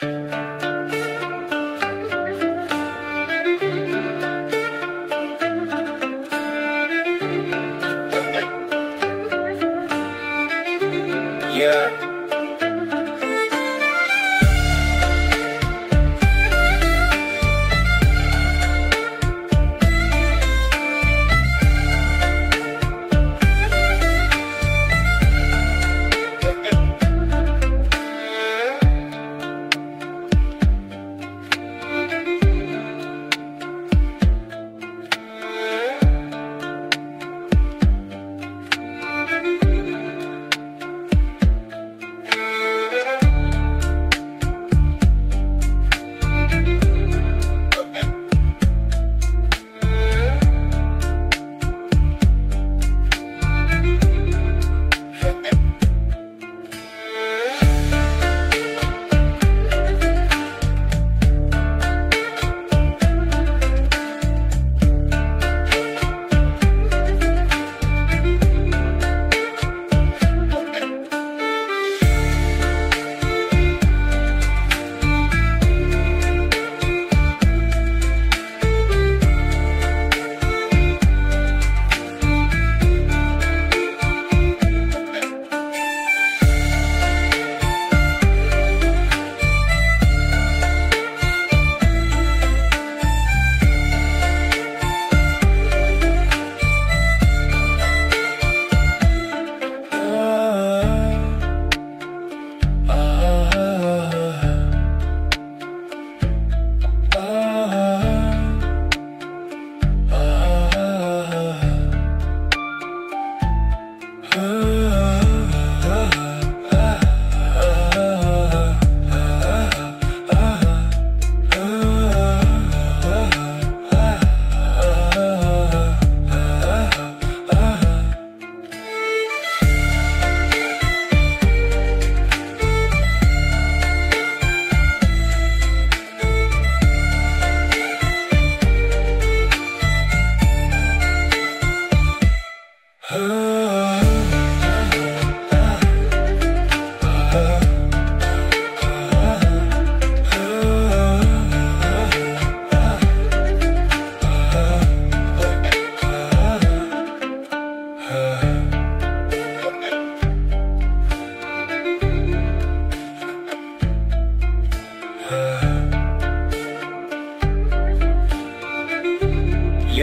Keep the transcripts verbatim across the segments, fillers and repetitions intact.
Yeah.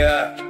Yeah.